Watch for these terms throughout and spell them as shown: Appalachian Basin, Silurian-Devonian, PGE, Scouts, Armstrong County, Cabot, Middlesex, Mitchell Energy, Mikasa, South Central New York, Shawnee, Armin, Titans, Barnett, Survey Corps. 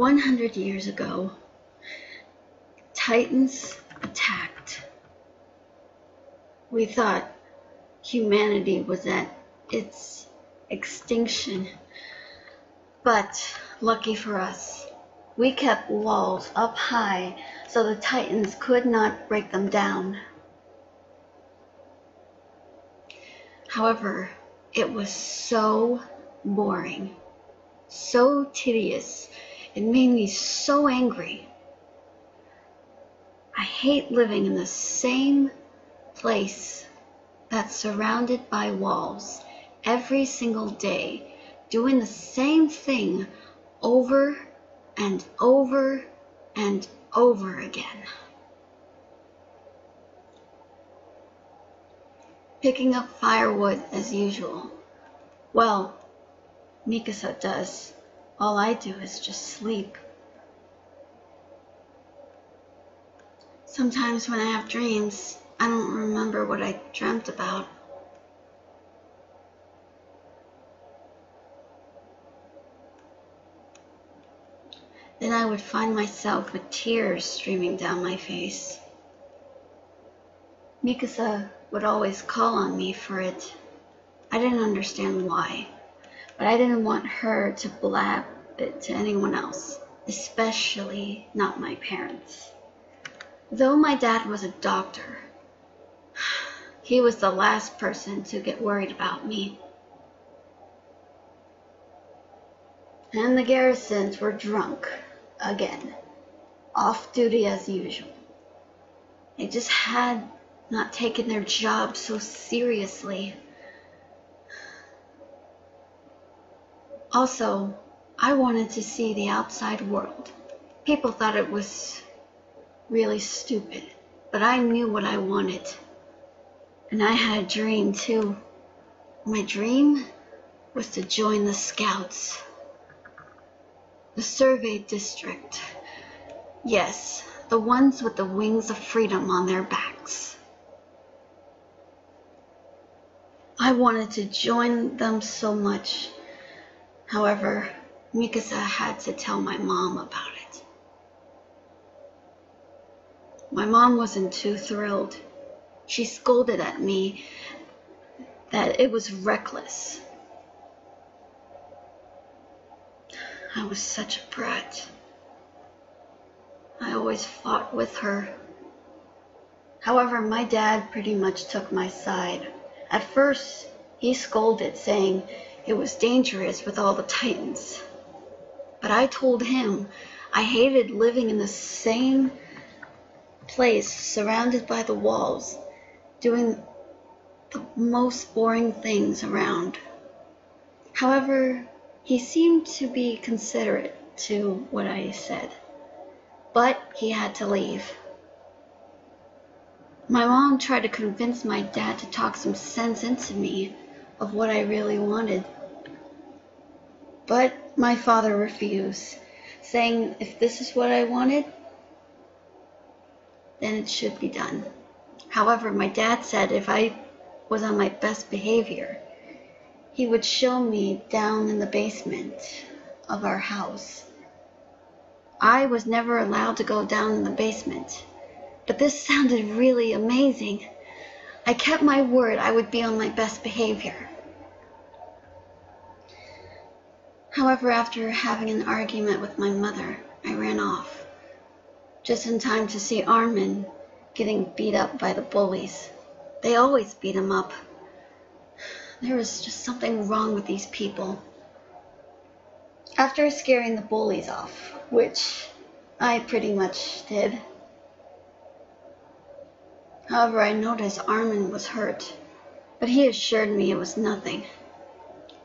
100 years ago, Titans attacked. We thought humanity was at its extinction, but lucky for us, we kept walls up high so the Titans could not break them down. However, it was so boring, so tedious, it made me so angry. I hate living in the same place that's surrounded by walls every single day, doing the same thing over and over and over again. Picking up firewood as usual. Well, Mikasa does. All I do is just sleep. Sometimes when I have dreams, I don't remember what I dreamt about. Then I would find myself with tears streaming down my face. Mikasa would always call on me for it. I didn't understand why, but I didn't want her to blab it to anyone else, especially not my parents. Though my dad was a doctor, he was the last person to get worried about me. And the garrisons were drunk again, off duty as usual. They just had not taken their job so seriously. Also, I wanted to see the outside world. People thought it was really stupid, but I knew what I wanted. And I had a dream too. My dream was to join the Scouts, the Survey District. Yes, the ones with the wings of freedom on their backs. I wanted to join them so much. However, Mikasa had to tell my mom about it. My mom wasn't too thrilled. She scolded at me that it was reckless. I was such a brat. I always fought with her. However, my dad pretty much took my side. At first, he scolded, saying it was dangerous with all the Titans. But I told him I hated living in the same place, surrounded by the walls, doing the most boring things around. However, he seemed to be considerate to what I said, but he had to leave. My mom tried to convince my dad to talk some sense into me of what I really wanted, but my father refused, saying if this is what I wanted, then it should be done. However, my dad said if I was on my best behavior, he would show me down in the basement of our house. I was never allowed to go down in the basement, but this sounded really amazing. I kept my word. I would be on my best behavior. However, after having an argument with my mother, I ran off, just in time to see Armin getting beat up by the bullies. They always beat him up. There was just something wrong with these people. After scaring the bullies off, which I pretty much did. However, I noticed Armin was hurt, but he assured me it was nothing.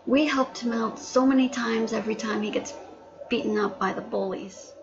We helped him out so many times every time he gets beaten up by the bullies.